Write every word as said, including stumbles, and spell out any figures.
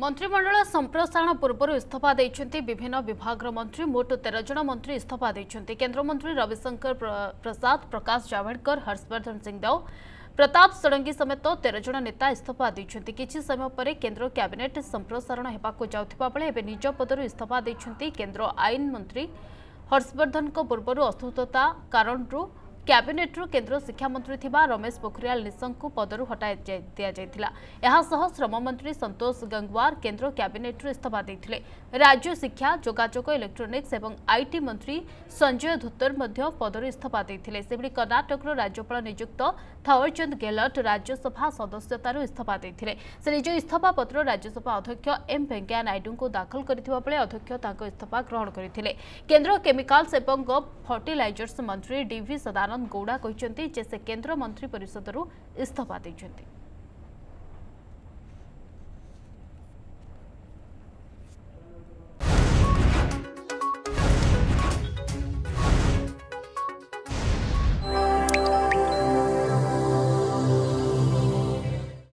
मंत्रिमंडल संप्रसारण पूर्व इस्तीफा देते विभिन्न विभाग मंत्री मोट तेरह जन मंत्री इस्तीफा देते। केन्द्रमंत्री रविशंकर प्रसाद, प्रकाश जावड़ेकर, हर्षवर्धन सिंहदेव, प्रताप सडंगी समेत तेरह जन नेता इस्तीफा देते। किसी समय पर केन्द्र कैबिनेट संप्रसारण होगा बेले निज पदर इस्तीफा देते। केन्द्र आईन मंत्री हर्षवर्धन पूर्व असुस्थता कारण कैबिनेट केंद्र शिक्षा मंत्री थिबा रमेश पोखरियाल निशंक को पदरू हटाई दिया जायतिला। एहा सह श्रम मंत्री संतोष गंगवार केंद्र कैबिनेट इस्तीफा देथिले। राज्य शिक्षा जोगाजोग इलेक्ट्रोनिक्स एवं आईटी मंत्री संजय धूत्तर मध्य पदरू इस्तीफा देथिले। सेबडी कर्नाटक राज्यपाल नियुक्त थावरचंद गेहलट राज्यसभा सदस्यतारू इस्तीफा देथिले। से निज इस्तीफा पत्र राज्यसभा अध्यक्ष एम वेंकय नायडू को दाखल करथिबा बेले अध्यक्ष तांको इस्तीफा ग्रहण करथिले। केंद्र केमिकल्स एवं फर्टिलाइजर्स मंत्री डी सदानंद गौड़ा कहते केन्द्र मंत्री परिषद इस्तीफा देते।